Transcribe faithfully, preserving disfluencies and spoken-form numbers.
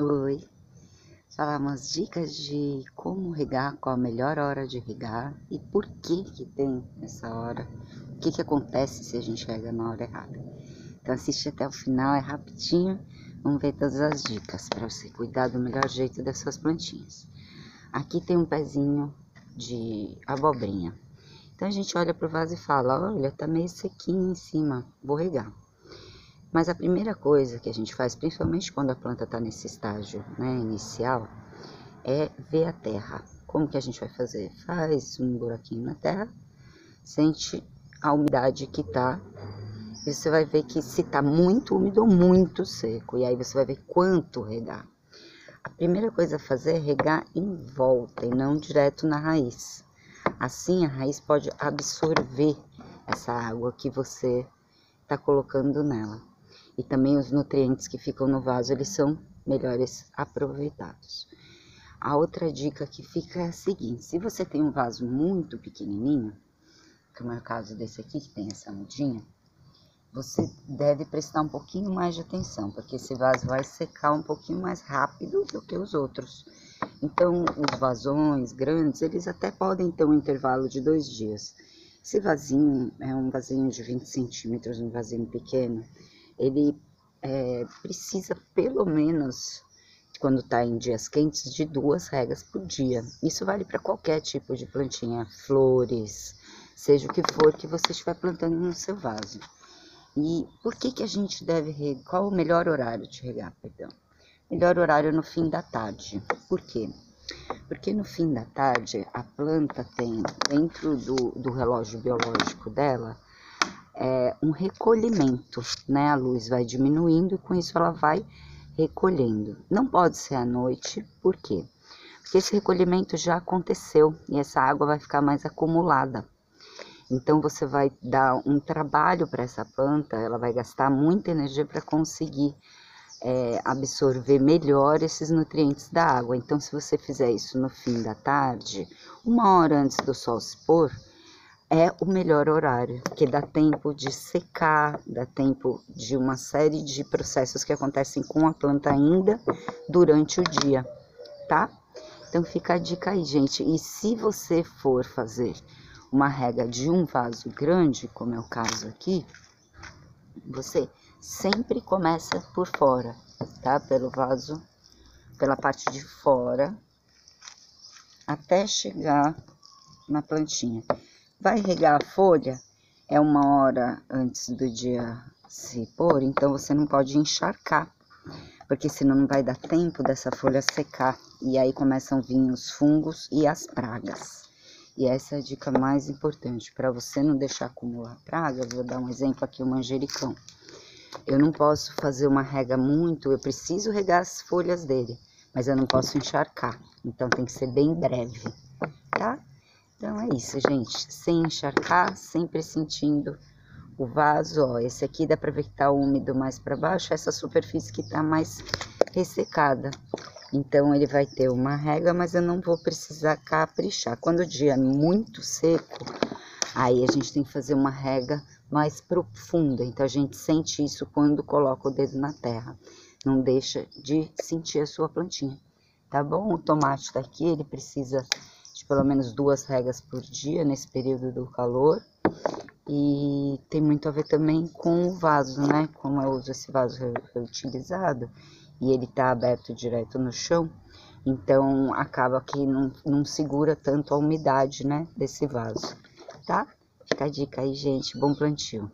Oi, falar umas dicas de como regar, qual a melhor hora de regar e por que que tem essa hora, o que que acontece se a gente rega na hora errada. Então assiste até o final, é rapidinho, vamos ver todas as dicas para você cuidar do melhor jeito das suas plantinhas. Aqui tem um pezinho de abobrinha, então a gente olha pro vaso e fala, olha, tá meio sequinho em cima, vou regar. Mas a primeira coisa que a gente faz, principalmente quando a planta está nesse estágio, né, inicial, é ver a terra. Como que a gente vai fazer? Faz um buraquinho na terra, sente a umidade que está, e você vai ver que se está muito úmido ou muito seco, e aí você vai ver quanto regar. A primeira coisa a fazer é regar em volta e não direto na raiz. Assim a raiz pode absorver essa água que você está colocando nela. E também os nutrientes que ficam no vaso, eles são melhores aproveitados. A outra dica que fica é a seguinte, se você tem um vaso muito pequenininho, como é o caso desse aqui, que tem essa mudinha, você deve prestar um pouquinho mais de atenção, porque esse vaso vai secar um pouquinho mais rápido do que os outros. Então, os vasões grandes, eles até podem ter um intervalo de dois dias. Esse vasinho é um vasinho de vinte centímetros, um vasinho pequeno, ele é, precisa pelo menos, quando está em dias quentes, de duas regas por dia. Isso vale para qualquer tipo de plantinha, flores, seja o que for que você estiver plantando no seu vaso. E por que que a gente deve regar? Qual o melhor horário de regar? Perdão. Melhor horário no fim da tarde. Por quê? Porque no fim da tarde a planta tem dentro do, do relógio biológico dela É um recolhimento, né? A luz vai diminuindo e com isso ela vai recolhendo. Não pode ser à noite, por quê? Porque esse recolhimento já aconteceu e essa água vai ficar mais acumulada. Então você vai dar um trabalho para essa planta, ela vai gastar muita energia para conseguir é, absorver melhor esses nutrientes da água. Então se você fizer isso no fim da tarde, uma hora antes do sol se pôr, é o melhor horário, porque dá tempo de secar, dá tempo de uma série de processos que acontecem com a planta ainda durante o dia, tá? Então fica a dica aí, gente. E se você for fazer uma rega de um vaso grande, como é o caso aqui, você sempre começa por fora, tá? Pelo vaso, pela parte de fora, até chegar na plantinha. Vai regar a folha, é uma hora antes do dia se pôr, então você não pode encharcar, porque senão não vai dar tempo dessa folha secar, e aí começam a vir os fungos e as pragas. E essa é a dica mais importante, para você não deixar acumular praga. Vou dar um exemplo aqui, o manjericão. Eu não posso fazer uma rega muito, eu preciso regar as folhas dele, mas eu não posso encharcar, então tem que ser bem breve, tá? Então é isso, gente, sem encharcar, sempre sentindo o vaso, ó, esse aqui dá pra ver que tá úmido mais pra baixo, essa superfície que tá mais ressecada. Então ele vai ter uma rega, mas eu não vou precisar caprichar. Quando o dia é muito seco, aí a gente tem que fazer uma rega mais profunda, então a gente sente isso quando coloca o dedo na terra. Não deixa de sentir a sua plantinha, tá bom? O tomate tá aqui, ele precisa pelo menos duas regas por dia nesse período do calor, e tem muito a ver também com o vaso, né? Como eu uso esse vaso reutilizado e ele tá aberto direto no chão, então acaba que não, não segura tanto a umidade, né, desse vaso, tá? Fica a dica aí, gente, bom plantio!